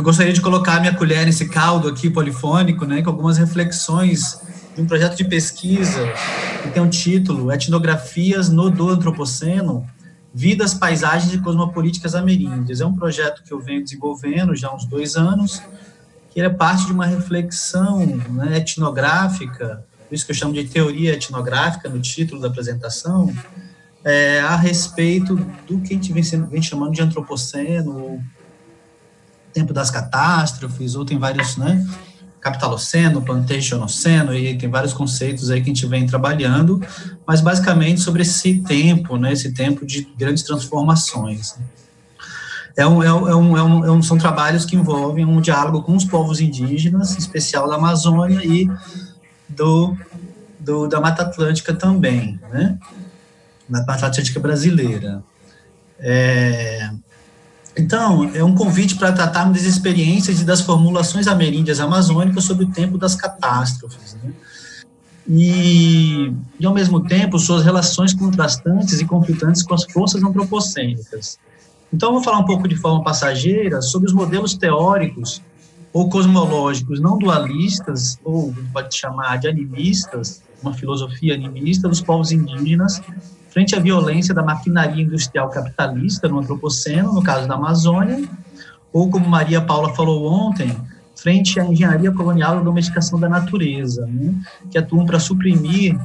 Eu gostaria de colocar a minha colher nesse caldo aqui polifônico, né, com algumas reflexões de um projeto de pesquisa que tem um título, Etnografias no do Antropoceno, Vidas, Paisagens e Cosmopolíticas Ameríndias. É um projeto que eu venho desenvolvendo já há uns 2 anos, que é parte de uma reflexão, né, etnográfica, isso que eu chamo de teoria etnográfica no título da apresentação, a respeito do que a gente vem chamando de antropoceno, ou tempo das catástrofes, ou tem vários, né, capitaloceno, plantationoceno, e tem vários conceitos aí que a gente vem trabalhando, mas basicamente sobre esse tempo, né, esse tempo de grandes transformações. São trabalhos que envolvem um diálogo com os povos indígenas, em especial da Amazônia e da Mata Atlântica também, né? Na Mata Atlântica brasileira. Então, é um convite para tratarmos das experiências e das formulações ameríndias amazônicas sobre o tempo das catástrofes, né? E, ao mesmo tempo, suas relações contrastantes e conflitantes com as forças antropocênicas. Então, eu vou falar um pouco de forma passageira sobre os modelos teóricos ou cosmológicos não dualistas, ou pode chamar de animistas, uma filosofia animista dos povos indígenas, frente à violência da maquinaria industrial capitalista no antropoceno, no caso da Amazônia, ou, como Maria Paula falou ontem, frente à engenharia colonial e domesticação da natureza, né, que atuam para suprimir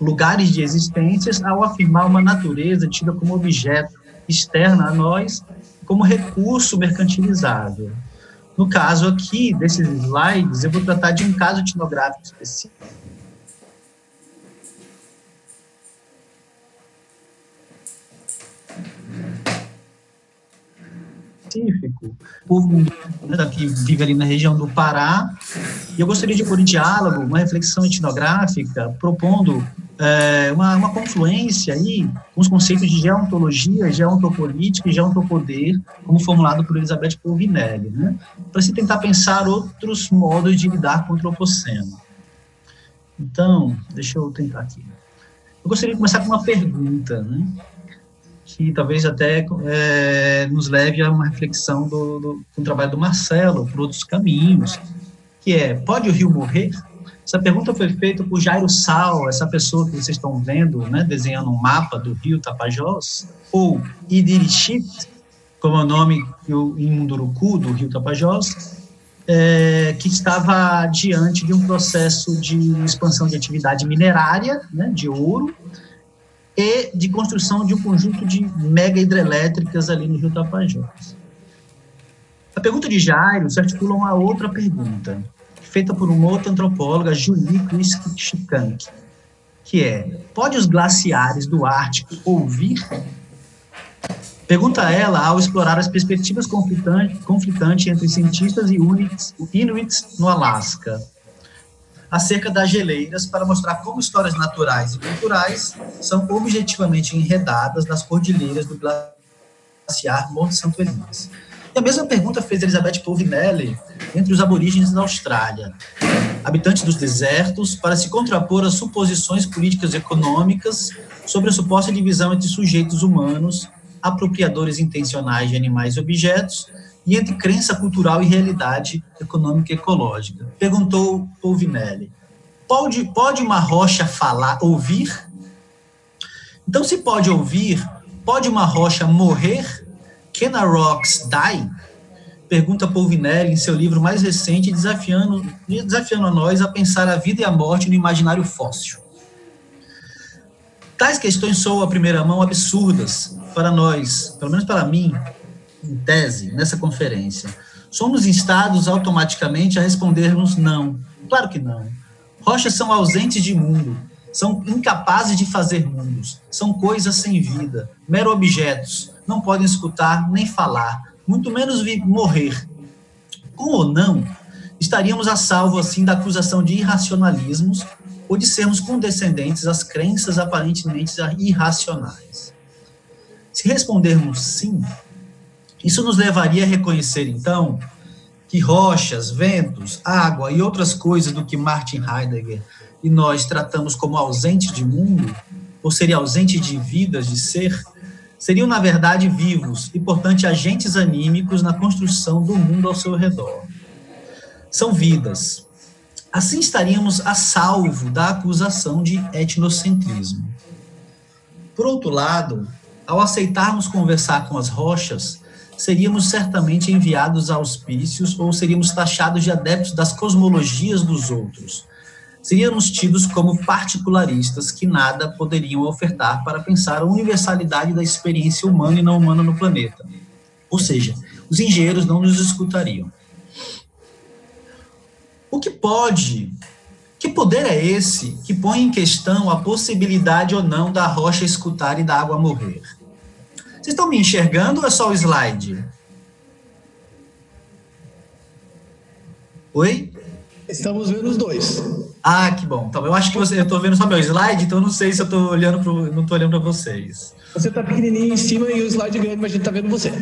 lugares de existências ao afirmar uma natureza tida como objeto externa a nós, como recurso mercantilizável. No caso aqui, desses slides, eu vou tratar de um caso etnográfico específico. O povo que vive ali na região do Pará. E eu gostaria de pôr em diálogo uma reflexão etnográfica propondo uma confluência aí com os conceitos de geontologia, geontopolítica e geontopoder, como formulado por Elizabeth Povinelli, né, para se tentar pensar outros modos de lidar com o antropoceno. Então, deixa eu tentar aqui. Eu gostaria de começar com uma pergunta, né, que talvez até nos leve a uma reflexão do trabalho do Marcelo, por outros caminhos, que é, pode o rio morrer? Essa pergunta foi feita por Jairo Sal, essa pessoa que vocês estão vendo, né, desenhando um mapa do rio Tapajós, ou Idirichit, como é o nome em Munduruku do rio Tapajós, que estava diante de um processo de expansão de atividade minerária, né, de ouro, e de construção de um conjunto de mega hidrelétricas ali no rio Tapajós. A pergunta de Jairo se articula a uma outra pergunta, feita por uma outra antropóloga, Julie Cruikshank, que é, pode os glaciares do Ártico ouvir? Pergunta ela ao explorar as perspectivas conflitantes entre cientistas e inuits no Alasca, acerca das geleiras, para mostrar como histórias naturais e culturais são objetivamente enredadas nas cordilheiras do glaciar Monte Santo Elias. E a mesma pergunta fez Elizabeth Povinelli entre os aborígenes na Austrália, habitantes dos desertos, para se contrapor às suposições políticas e econômicas sobre a suposta divisão entre sujeitos humanos, apropriadores intencionais de animais e objetos, e entre crença cultural e realidade econômica e ecológica. Perguntou Povinelli, pode uma rocha falar, ouvir? Então, se pode ouvir, pode uma rocha morrer? Can a rocks die? Pergunta Povinelli em seu livro mais recente, desafiando a nós a pensar a vida e a morte no imaginário fóssil. Tais questões são, à primeira mão, absurdas para nós, pelo menos para mim, em tese, nessa conferência. Somos instados automaticamente a respondermos não. Claro que não. Rochas são ausentes de mundo, são incapazes de fazer mundos, são coisas sem vida, mero objetos, não podem escutar nem falar, muito menos morrer. Com ou não, estaríamos a salvo, assim, da acusação de irracionalismos ou de sermos condescendentes às crenças aparentemente irracionais. Se respondermos sim, isso nos levaria a reconhecer, então, que rochas, ventos, água e outras coisas do que Martin Heidegger e nós tratamos como ausente de mundo, ou seria ausente de vidas, de ser, seriam, na verdade, vivos e, portanto, agentes anímicos na construção do mundo ao seu redor. São vidas. Assim estaríamos a salvo da acusação de etnocentrismo. Por outro lado, ao aceitarmos conversar com as rochas, seríamos certamente enviados a auspícios ou seríamos taxados de adeptos das cosmologias dos outros. Seríamos tidos como particularistas que nada poderiam ofertar para pensar a universalidade da experiência humana e não humana no planeta. Ou seja, os engenheiros não nos escutariam. Que poder é esse que põe em questão a possibilidade ou não da rocha escutar e da água morrer? Vocês estão me enxergando ou é só o slide? Oi? Estamos vendo os dois. Ah, que bom. Então, eu acho que eu estou vendo só meu slide, então eu não sei se eu estou olhando para vocês. Você está pequenininho em cima e o slide grande, mas a gente está vendo você.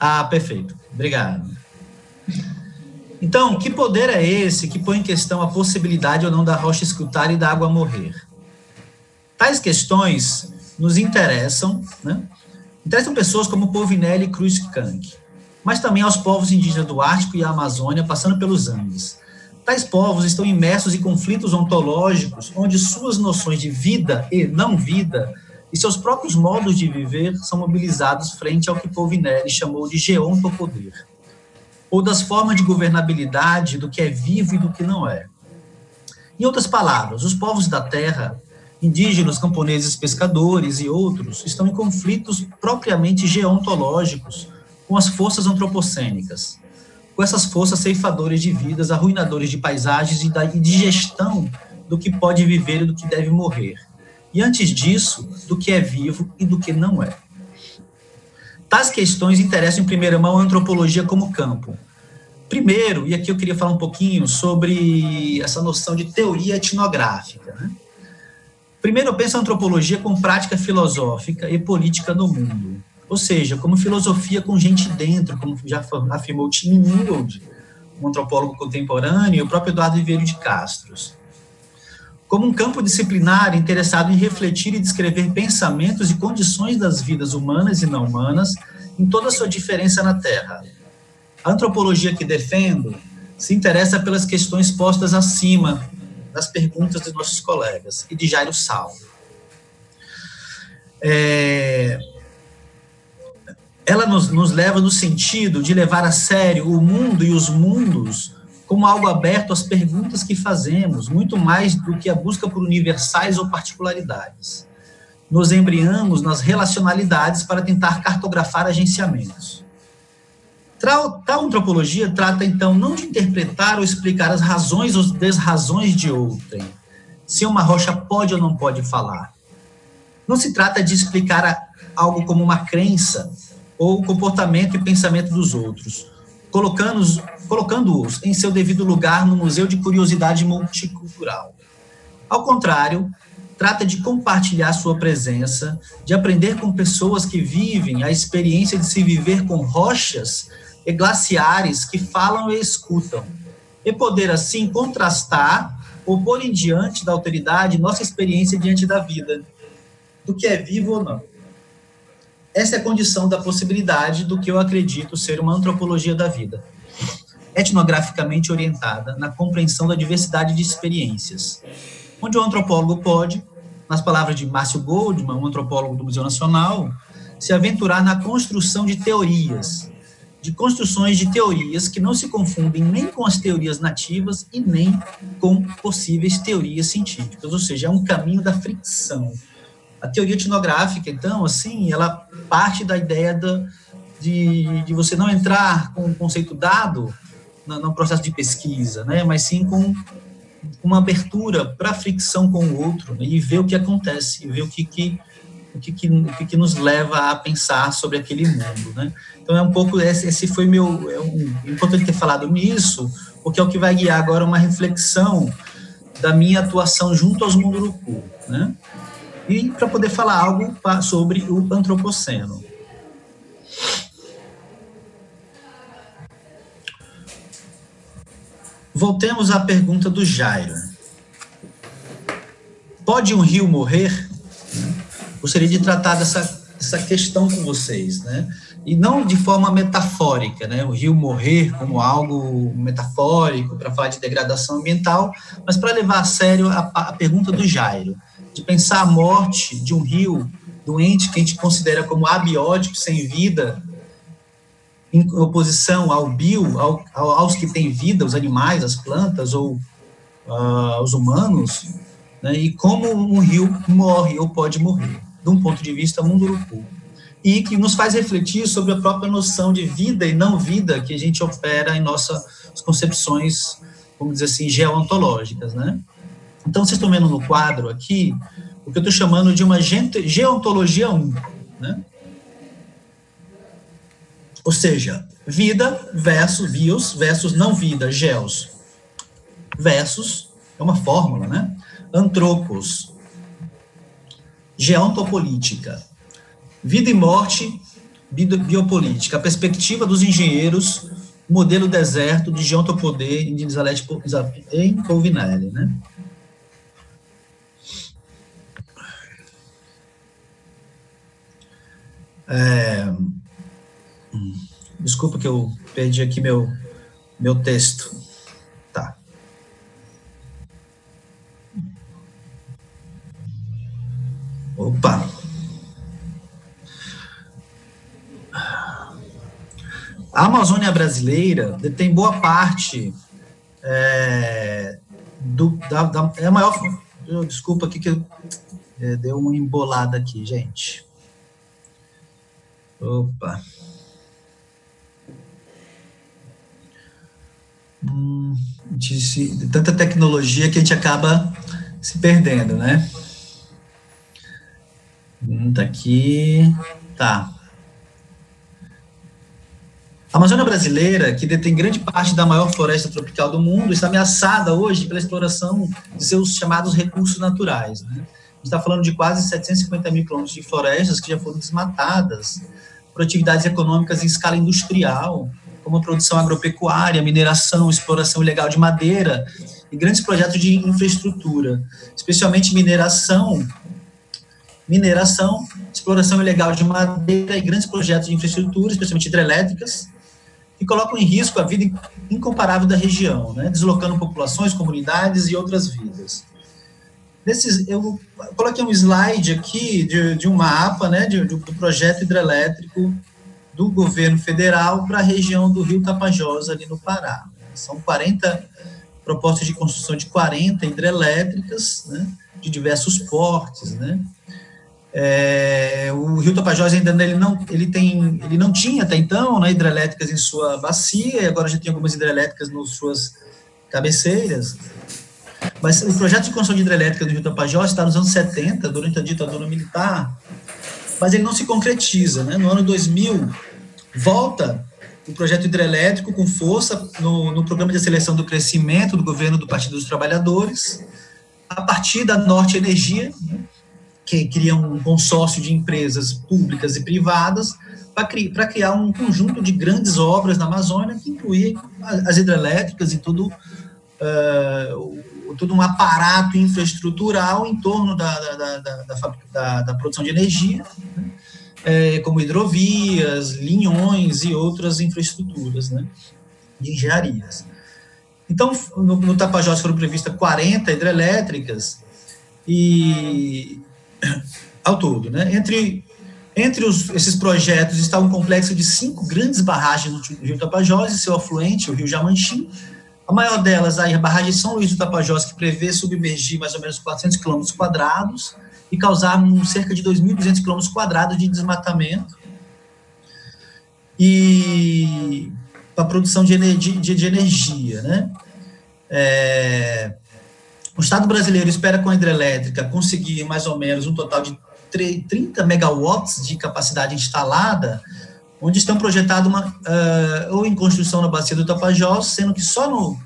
Ah, perfeito. Obrigado. Então, que poder é esse que põe em questão a possibilidade ou não da rocha escutar e da água morrer? Tais questões nos interessam, né? Interessam pessoas como Povinelli e Cruikshank, mas também aos povos indígenas do Ártico e a Amazônia, passando pelos Andes. Tais povos estão imersos em conflitos ontológicos, onde suas noções de vida e não vida e seus próprios modos de viver são mobilizados frente ao que Povinelli chamou de geontopoder, ou das formas de governabilidade do que é vivo e do que não é. Em outras palavras, os povos da terra, indígenas, camponeses, pescadores e outros, estão em conflitos propriamente geontológicos com as forças antropocênicas, com essas forças ceifadoras de vidas, arruinadoras de paisagens e de gestão do que pode viver e do que deve morrer. E antes disso, do que é vivo e do que não é. Tais questões interessam em primeira mão a antropologia como campo. Primeiro, e aqui eu queria falar um pouquinho sobre essa noção de teoria etnográfica, né? Primeiro, eu penso a antropologia como prática filosófica e política no mundo. Ou seja, como filosofia com gente dentro, como já afirmou Tim Ingold, um antropólogo contemporâneo, e o próprio Eduardo Viveiros de Castro. Como um campo disciplinar interessado em refletir e descrever pensamentos e condições das vidas humanas e não humanas em toda a sua diferença na Terra. A antropologia que defendo se interessa pelas questões postas acima das perguntas dos nossos colegas e de Jairo Sal. Ela nos leva no sentido de levar a sério o mundo e os mundos como algo aberto às perguntas que fazemos, muito mais do que a busca por universais ou particularidades. Nos embreamos nas relacionalidades para tentar cartografar agenciamentos. Tal antropologia trata, então, não de interpretar ou explicar as razões ou desrazões de outrem, se uma rocha pode ou não pode falar. Não se trata de explicar algo como uma crença ou o comportamento e pensamento dos outros, colocando-os em seu devido lugar no Museu de Curiosidade Multicultural. Ao contrário, trata de compartilhar sua presença, de aprender com pessoas que vivem a experiência de se viver com rochas e glaciares que falam e escutam, e poder assim contrastar ou pôr em diante da autoridade nossa experiência diante da vida, do que é vivo ou não. Essa é a condição da possibilidade do que eu acredito ser uma antropologia da vida, etnograficamente orientada na compreensão da diversidade de experiências, onde o antropólogo pode, nas palavras de Márcio Goldman, um antropólogo do Museu Nacional, se aventurar na construção de teorias, de construções de teorias que não se confundem nem com as teorias nativas e nem com possíveis teorias científicas, ou seja, é um caminho da fricção. A teoria etnográfica, então, assim, ela parte da ideia de você não entrar com um conceito dado no processo de pesquisa, né, mas sim com uma abertura para a fricção com o outro, né, e ver o que acontece, e ver o que nos leva a pensar sobre aquele mundo, né. Então, é um pouco, esse foi meu, importante ter falado nisso, porque é o que vai guiar agora uma reflexão da minha atuação junto aos Munduruku, né. E para poder falar algo sobre o Antropoceno. Voltemos à pergunta do Jairo. Pode um rio morrer? Gostaria de tratar dessa essa questão com vocês, né? E não de forma metafórica, né? O rio morrer como algo metafórico para falar de degradação ambiental, mas para levar a sério a pergunta do Jairo, de pensar a morte de um rio doente que a gente considera como abiótico, sem vida, em oposição ao bio, aos que têm vida, os animais, as plantas ou os humanos, né? E como um rio morre ou pode morrer, de um ponto de vista Munduruku. E que nos faz refletir sobre a própria noção de vida e não vida que a gente opera em nossas concepções, vamos dizer assim, geontológicas, né? Então, vocês estão vendo no quadro aqui o que eu estou chamando de uma geontologia 1, né? Ou seja, vida versus bios versus não vida, geos. Versus, é uma fórmula, né? Antropos. Geontopolítica. Vida e morte, biopolítica, a perspectiva dos engenheiros, modelo deserto de geontopoder e de Elizabeth Povinelli, né? Desculpa que eu perdi aqui meu texto. Tá. Opa. A Amazônia brasileira detém boa parte é a maior... Desculpa aqui que deu uma embolada aqui, gente. Opa. De tanta tecnologia que a gente acaba se perdendo, né? Tá aqui... Tá. A Amazônia brasileira, que detém grande parte da maior floresta tropical do mundo, está ameaçada hoje pela exploração de seus chamados recursos naturais, né? A gente está falando de quase 750 mil quilômetros de florestas que já foram desmatadas por atividades econômicas em escala industrial, como a produção agropecuária, mineração, exploração ilegal de madeira e grandes projetos de infraestrutura, especialmente mineração, exploração ilegal de madeira e grandes projetos de infraestrutura, especialmente hidrelétricas, que colocam em risco a vida incomparável da região, né? Deslocando populações, comunidades e outras vidas. Eu coloquei um slide aqui de um mapa, né, do projeto hidrelétrico do governo federal para a região do Rio Tapajós, ali no Pará. São 40 propostas de construção de 40 hidrelétricas, né, de diversos portes, né? O Rio Tapajós ainda ele não tinha até então, né, hidrelétricas em sua bacia, e agora já tem algumas hidrelétricas nas suas cabeceiras. Mas o projeto de construção de hidrelétrica do Rio Tapajós está nos anos 70, durante a ditadura militar, mas ele não se concretiza, né? No ano 2000, volta o projeto hidrelétrico com força no programa de aceleração do crescimento do governo do Partido dos Trabalhadores, a partir da Norte Energia, né, que cria um consórcio de empresas públicas e privadas para criar um conjunto de grandes obras na Amazônia, que incluía as hidrelétricas e todo um aparato infraestrutural em torno da produção de energia, né, como hidrovias, linhões e outras infraestruturas, né, de engenharias. Então, no Tapajós foram previstas 40 hidrelétricas e... ao todo, né? Entre esses projetos está um complexo de 5 grandes barragens do Rio Tapajós e seu afluente, o Rio Jamantim. A maior delas, a barragem São Luís do Tapajós, que prevê submergir mais ou menos 400 km² e causar cerca de 2.200 km² de desmatamento. E para a produção de energia, né? O Estado brasileiro espera, com a hidrelétrica, conseguir mais ou menos um total de 30 megawatts de capacidade instalada, onde estão projetados ou em construção na bacia do Tapajós, sendo que só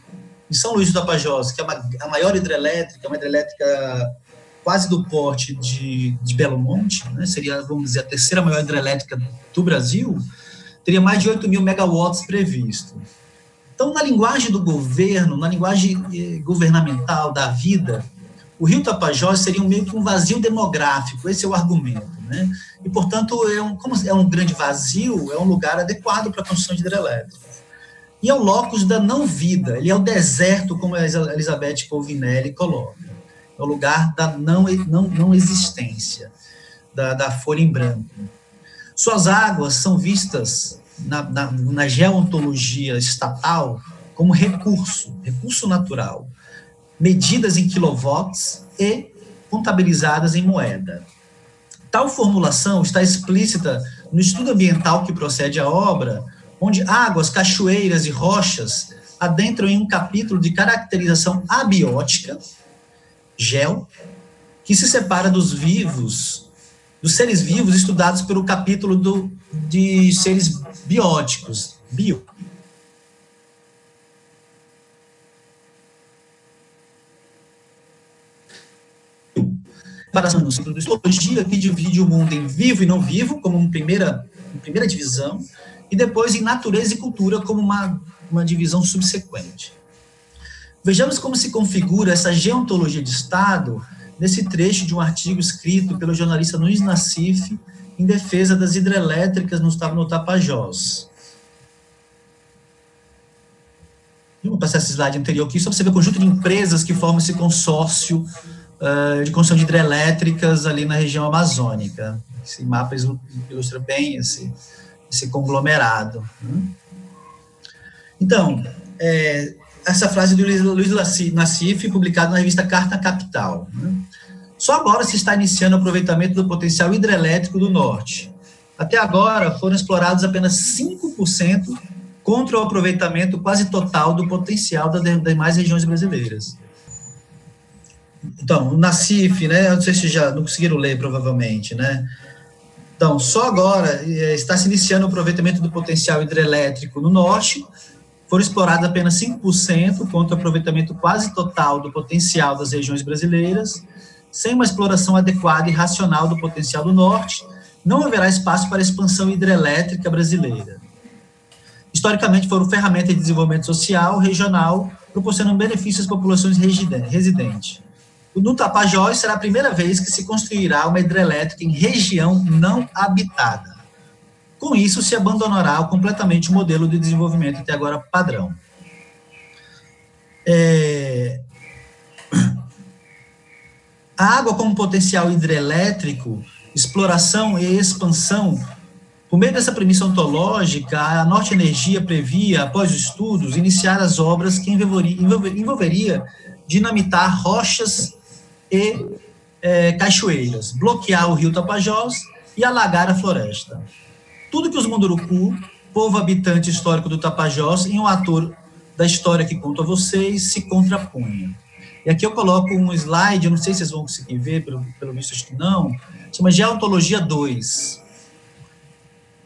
em São Luís do Tapajós, que é a maior hidrelétrica, uma hidrelétrica quase do porte de Belo Monte, né, seria, vamos dizer, a terceira maior hidrelétrica do Brasil, teria mais de 8.000 megawatts previsto. Então, na linguagem do governo, na linguagem governamental da vida, o Rio Tapajós seria meio que um vazio demográfico, esse é o argumento, né? E, portanto, como é um grande vazio, é um lugar adequado para a construção de hidrelétricas. E é o locus da não-vida, ele é o deserto, como a Elizabeth Povinelli coloca, é o lugar da não existência, da folha em branco. Suas águas são vistas na geontologia estatal como recurso natural, medidas em quilowatts e contabilizadas em moeda. Tal formulação está explícita no estudo ambiental que procede à obra, onde águas, cachoeiras e rochas adentram em um capítulo de caracterização abiótica, geo, que se separa dos seres vivos estudados pelo capítulo de seres bióticos, bio. Separação do ciclo de histologia, que divide o mundo em vivo e não vivo, como uma primeira divisão, e depois em natureza e cultura, como uma divisão subsequente. Vejamos como se configura essa geontologia de Estado nesse trecho de um artigo escrito pelo jornalista Luiz Nassif em defesa das hidrelétricas no Tapajós. Eu vou passar esse slide anterior aqui, só para você ver o conjunto de empresas que formam esse consórcio de construção de hidrelétricas ali na região amazônica. Esse mapa ilustra bem esse conglomerado. Então, essa frase do Luiz Nassif, publicada na revista Carta Capital. Só agora se está iniciando o aproveitamento do potencial hidrelétrico do Norte. Até agora foram explorados apenas 5% contra o aproveitamento quase total do potencial das demais regiões brasileiras. Então, o Nassif, né, não sei se já não conseguiram ler, provavelmente, né? Então, só agora está se iniciando o aproveitamento do potencial hidrelétrico no Norte, foram explorados apenas 5% contra o aproveitamento quase total do potencial das regiões brasileiras, sem uma exploração adequada e racional do potencial do Norte, não haverá espaço para a expansão hidrelétrica brasileira. Historicamente, foram ferramentas de desenvolvimento social, regional, proporcionando benefícios às populações residentes. No Tapajós será a primeira vez que se construirá uma hidrelétrica em região não habitada. Com isso, se abandonará completamente o modelo de desenvolvimento até agora padrão. A água como potencial hidrelétrico, exploração e expansão, por meio dessa premissa ontológica, a Norte Energia previa, após os estudos, iniciar as obras que envolveria dinamitar rochas e cachoeiras, bloquear o rio Tapajós e alagar a floresta. Tudo que os Munduruku, povo habitante histórico do Tapajós, em um ator da história que conto a vocês, se contrapunha. E aqui eu coloco um slide, eu não sei se vocês vão conseguir ver, pelo visto acho que não, chama Geontologia 2.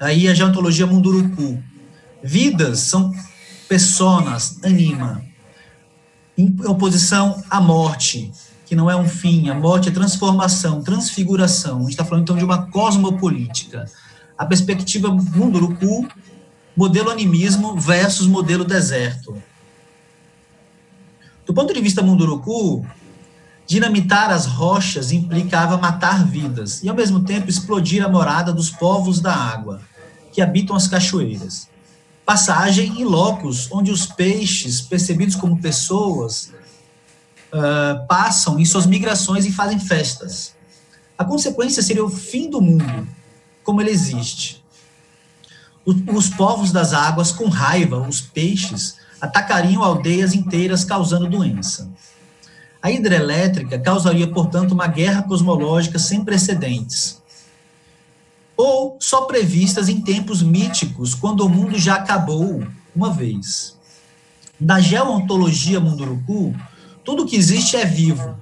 Aí a geontologia Munduruku. Vidas são personas, anima, em oposição à morte, que não é um fim, a morte é transformação, transfiguração. A gente está falando, então, de uma cosmopolítica. A perspectiva Munduruku, modelo animismo versus modelo deserto. Do ponto de vista Munduruku, dinamitar as rochas implicava matar vidas e, ao mesmo tempo, explodir a morada dos povos da água, que habitam as cachoeiras. Passagem em locos onde os peixes, percebidos como pessoas, passam em suas migrações e fazem festas. A consequência seria o fim do mundo, como ele existe. Os povos das águas, com raiva, os peixes, atacariam aldeias inteiras, causando doença. A hidrelétrica causaria, portanto, uma guerra cosmológica sem precedentes, ou só previstas em tempos míticos, quando o mundo já acabou uma vez. Na geontologia Munduruku, tudo que existe é vivo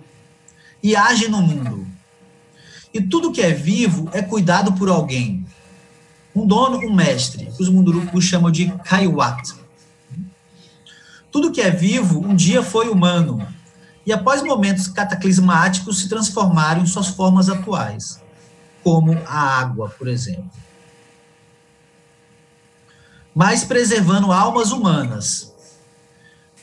e age no mundo. E tudo que é vivo é cuidado por alguém. Um dono, um mestre, que os Munduruku chamam de Kaiwat. Tudo que é vivo um dia foi humano e após momentos cataclismáticos se transformaram em suas formas atuais, como a água, por exemplo. Mas preservando almas humanas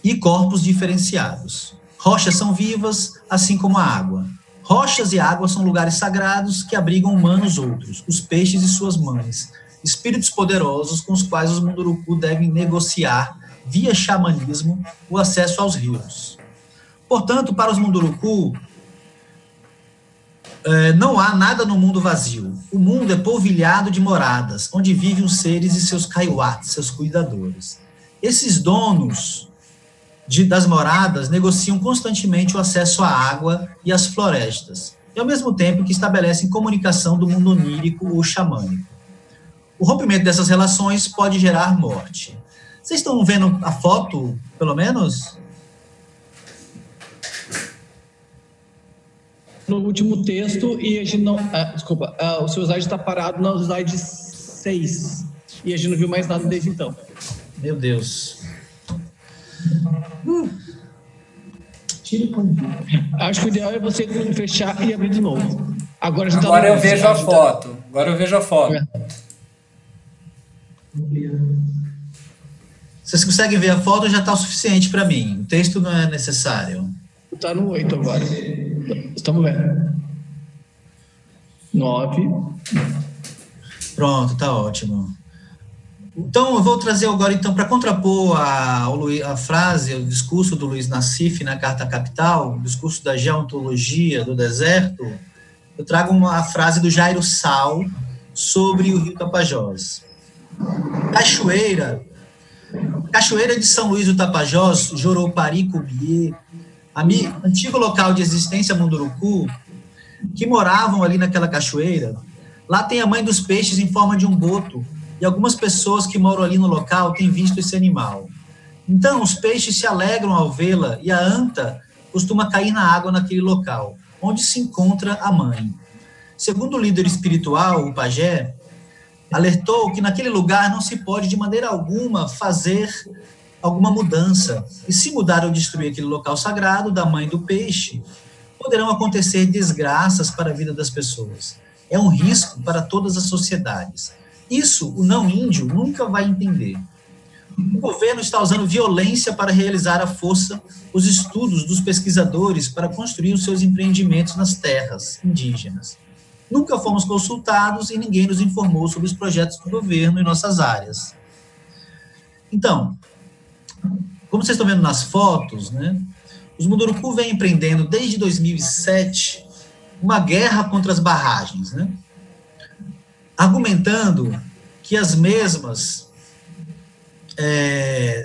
e corpos diferenciados. Rochas são vivas, assim como a água. Rochas e água são lugares sagrados que abrigam humanos outros, os peixes e suas mães, espíritos poderosos com os quais os Munduruku devem negociar, via xamanismo, o acesso aos rios. Portanto, para os Munduruku, não há nada no mundo vazio. O mundo é polvilhado de moradas, onde vivem os seres e seus kaiwats, seus cuidadores. Esses donos das moradas negociam constantemente o acesso à água e às florestas, e ao mesmo tempo que estabelecem comunicação do mundo onírico ou xamânico. O rompimento dessas relações pode gerar morte. Vocês estão vendo a foto, pelo menos? No último texto, e a gente não... desculpa, o seu slide está parado no slide 6. E a gente não viu mais nada desde então. Meu Deus. Acho que o ideal é você fechar e abrir de novo. Agora, eu vejo a foto. Agora eu vejo a foto. Vocês conseguem ver a foto? Já está o suficiente para mim. O texto não é necessário. Está no 8 agora. Estamos vendo. 9. Pronto, está ótimo. Então, eu vou trazer agora, então, para contrapor a frase, o discurso do Luiz Nassif na Carta Capital, o discurso da geontologia do deserto, eu trago uma frase do Jairo Sal sobre o rio Tapajós. Cachoeira de São Luís do Tapajós, Joropari Cubiê, antigo local de existência Munduruku, que moravam ali naquela cachoeira. Lá tem a mãe dos peixes em forma de um boto, e algumas pessoas que moram ali no local têm visto esse animal. Então, os peixes se alegram ao vê-la e a anta costuma cair na água naquele local, onde se encontra a mãe. Segundo o líder espiritual, o pajé, alertou que naquele lugar não se pode de maneira alguma fazer alguma mudança. E se mudar ou destruir aquele local sagrado da mãe do peixe, poderão acontecer desgraças para a vida das pessoas. É um risco para todas as sociedades. Isso o não índio nunca vai entender. O governo está usando violência para realizar à força os estudos dos pesquisadores para construir os seus empreendimentos nas terras indígenas. Nunca fomos consultados e ninguém nos informou sobre os projetos do governo em nossas áreas. Então, como vocês estão vendo nas fotos, né, os Munduruku vêm empreendendo desde 2007 uma guerra contra as barragens, né? Argumentando que as mesmas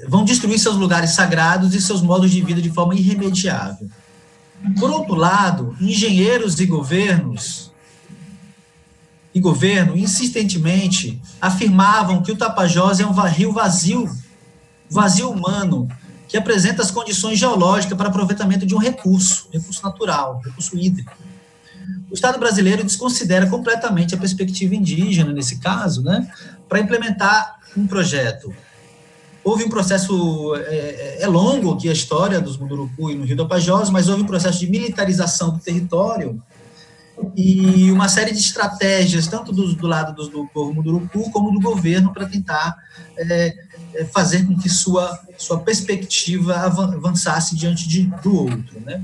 vão destruir seus lugares sagrados e seus modos de vida de forma irremediável. Por outro lado, engenheiros e governo insistentemente afirmavam que o Tapajós é um rio vazio humano, que apresenta as condições geológicas para aproveitamento de um recurso natural, recurso hídrico. O Estado brasileiro desconsidera completamente a perspectiva indígena, nesse caso, né, para implementar um projeto. Houve um processo, é longo aqui a história dos Munduruku e no Rio do Tapajós, mas houve um processo de militarização do território e uma série de estratégias, tanto do lado do povo Munduruku como do governo, para tentar fazer com que sua perspectiva avançasse diante do outro, né?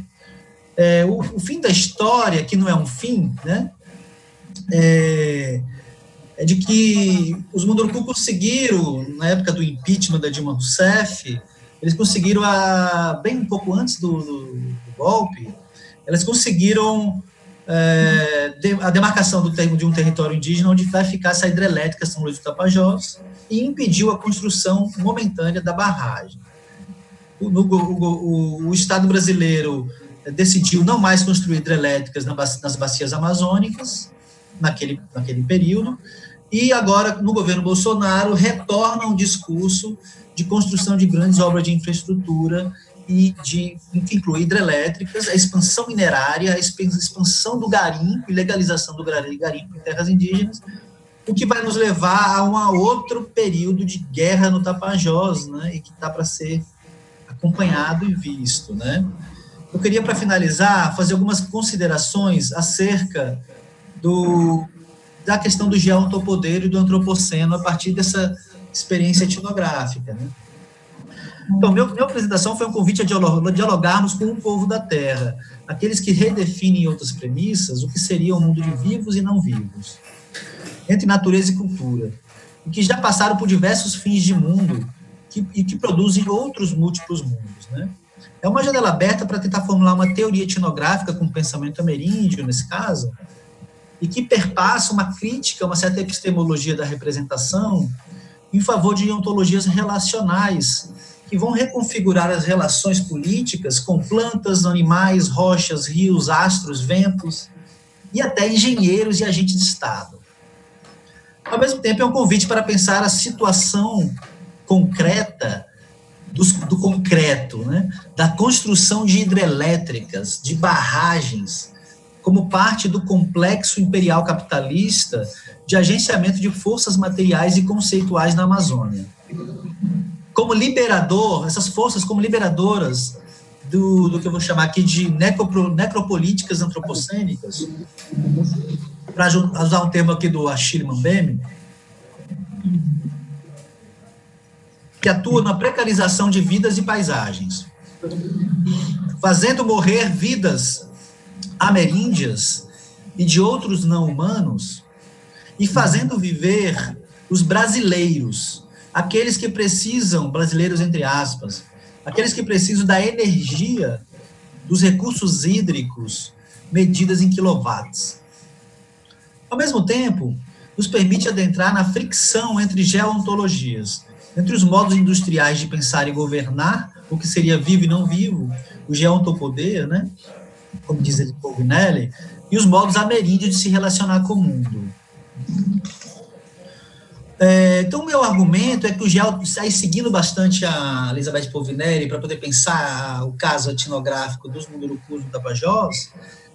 O fim da história, que não é um fim, né, é de que os Munduruku conseguiram, na época do impeachment da Dilma Rousseff, eles conseguiram, bem um pouco antes do golpe, eles conseguiram a demarcação de um território indígena onde vai ficar essa hidrelétrica São Luís do Tapajós e impediu a construção momentânea da barragem. O Estado brasileiro decidiu não mais construir hidrelétricas nas bacias amazônicas, naquele período, e agora, no governo Bolsonaro, retorna um discurso de construção de grandes obras de infraestrutura e que inclui hidrelétricas, a expansão minerária, a expansão do garimpo e legalização do garimpo em terras indígenas, o que vai nos levar a outro período de guerra no Tapajós, né, e que está para ser acompanhado e visto, né? Eu queria, para finalizar, fazer algumas considerações acerca da questão do geontopoder e do antropoceno a partir dessa experiência etnográfica, né? Então, minha apresentação foi um convite a dialogarmos com o povo da Terra, aqueles que redefinem outras premissas o que seria o mundo de vivos e não vivos, entre natureza e cultura, e que já passaram por diversos fins de mundo e que produzem outros múltiplos mundos, né? É uma janela aberta para tentar formular uma teoria etnográfica com pensamento ameríndio, nesse caso, e que perpassa uma crítica, uma certa epistemologia da representação em favor de ontologias relacionais, que vão reconfigurar as relações políticas com plantas, animais, rochas, rios, astros, ventos, e até engenheiros e agentes de Estado. Ao mesmo tempo, é um convite para pensar a situação concreta do concreto, né? Da construção de hidrelétricas, de barragens, como parte do complexo imperial capitalista de agenciamento de forças materiais e conceituais na Amazônia. Essas forças como liberadoras do que eu vou chamar aqui de necropolíticas antropocênicas, para usar um termo aqui do Achille Mbembe, que atua na precarização de vidas e paisagens, fazendo morrer vidas ameríndias e de outros não-humanos, e fazendo viver os brasileiros, aqueles que precisam, brasileiros entre aspas, aqueles que precisam da energia, dos recursos hídricos, medidas em quilowatts. Ao mesmo tempo, nos permite adentrar na fricção entre geontologias, entre os modos industriais de pensar e governar, o que seria vivo e não vivo, o geontopoder, né? Como diz ele, Povinelli, e os modos ameríndios de se relacionar com o mundo. Então, o meu argumento é que o geo, aí seguindo bastante a Elizabeth Povinelli para poder pensar o caso etnográfico dos Mundurukus do Tapajós,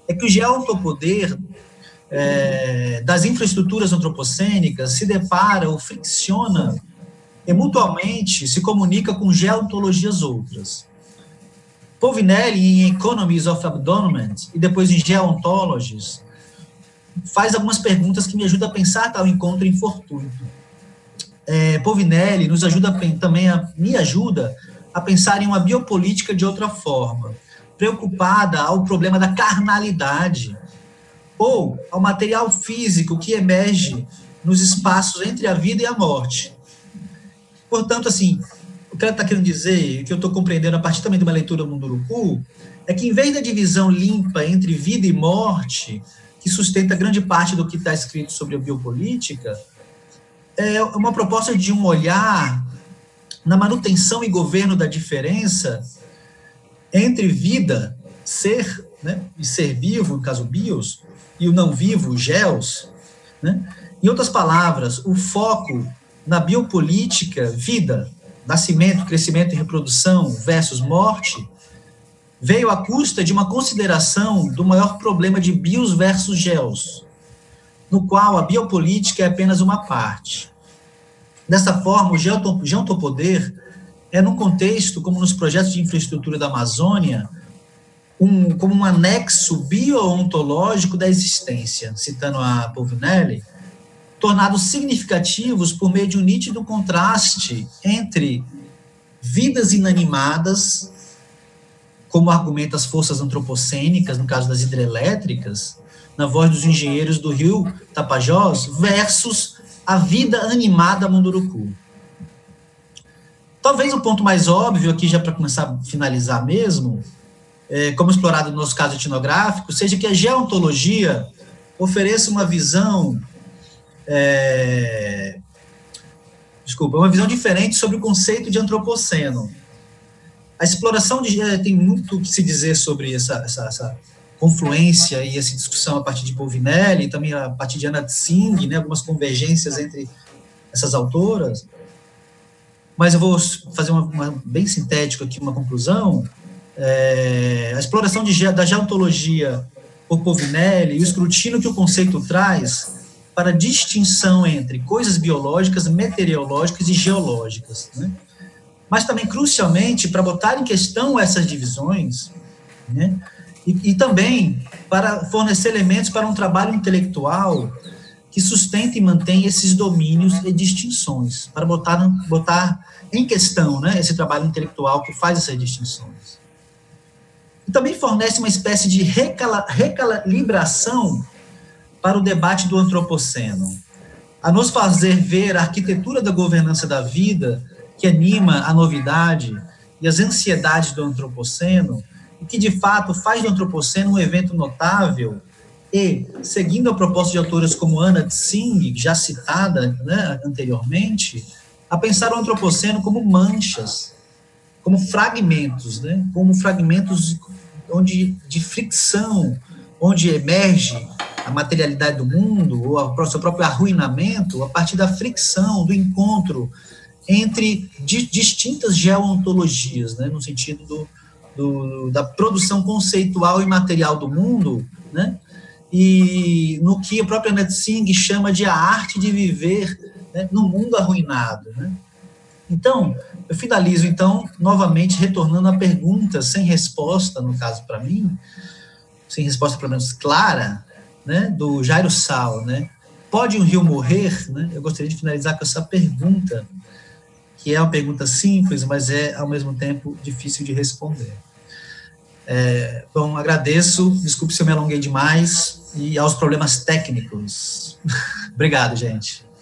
é que o geontopoder das infraestruturas antropocênicas se depara ou fricciona e mutualmente se comunica com geontologias outras. Povinelli, em Economies of Abandonment, e depois em Geontologies, faz algumas perguntas que me ajudam a pensar tal encontro infortuito. Povinelli nos ajuda também, me ajuda a pensar em uma biopolítica de outra forma, preocupada ao problema da carnalidade, ou ao material físico que emerge nos espaços entre a vida e a morte. Portanto, assim, o que ela está querendo dizer, o que eu estou compreendendo a partir também de uma leitura do Munduruku, é que em vez da divisão limpa entre vida e morte, que sustenta grande parte do que está escrito sobre a biopolítica, é uma proposta de um olhar na manutenção e governo da diferença entre vida, ser, né, e ser vivo, no caso bios, e o não vivo, o geos, né? Em outras palavras, o foco na biopolítica, vida, nascimento, crescimento e reprodução versus morte, veio à custa de uma consideração do maior problema de bios versus geos, no qual a biopolítica é apenas uma parte. Dessa forma, o geontopoder é, num contexto, como nos projetos de infraestrutura da Amazônia, como um anexo bioontológico da existência, citando a Povinelli, tornados significativos por meio de um nítido contraste entre vidas inanimadas, como argumentam as forças antropocênicas, no caso das hidrelétricas, na voz dos engenheiros do rio Tapajós, versus a vida animada Munduruku. Talvez o ponto mais óbvio aqui, já para começar a finalizar mesmo, como explorado no nosso caso etnográfico, seja que a geontologia ofereça uma visão uma visão diferente sobre o conceito de antropoceno. A exploração tem muito que se dizer sobre essa confluência e essa discussão a partir de Povinelli, e também a partir de Anna Tsing, né, algumas convergências entre essas autoras, mas eu vou fazer bem sintético aqui uma conclusão. A exploração da geontologia por Povinelli e o escrutínio que o conceito traz para a distinção entre coisas biológicas, meteorológicas e geológicas, né? Mas também, crucialmente, para botar em questão essas divisões, né? E também para fornecer elementos para um trabalho intelectual que sustenta e mantém esses domínios e distinções, para botar em questão, né, esse trabalho intelectual que faz essas distinções. E também fornece uma espécie de recalibração para o debate do antropoceno, a nos fazer ver a arquitetura da governança da vida que anima a novidade e as ansiedades do antropoceno, e que, de fato, faz do antropoceno um evento notável e, seguindo a proposta de autoras como Anna Tsing, já citada, né, anteriormente, a pensar o antropoceno como manchas, como fragmentos, né, como fragmentos onde, de fricção, onde emerge a materialidade do mundo, ou o seu próprio arruinamento, a partir da fricção, do encontro entre distintas geontologias, né, no sentido da produção conceitual e material do mundo, né, e no que a própria Anna Tsing chama de a arte de viver, né, no mundo arruinado, né. Então, eu finalizo, então, novamente, retornando à pergunta sem resposta, no caso para mim, sem resposta pelo menos clara, né, do Jairo Sal, né, pode um rio morrer? Né? Eu gostaria de finalizar com essa pergunta, que é uma pergunta simples, mas é, ao mesmo tempo, difícil de responder. Bom, agradeço, desculpe se eu me alonguei demais, e aos problemas técnicos. Obrigado, gente.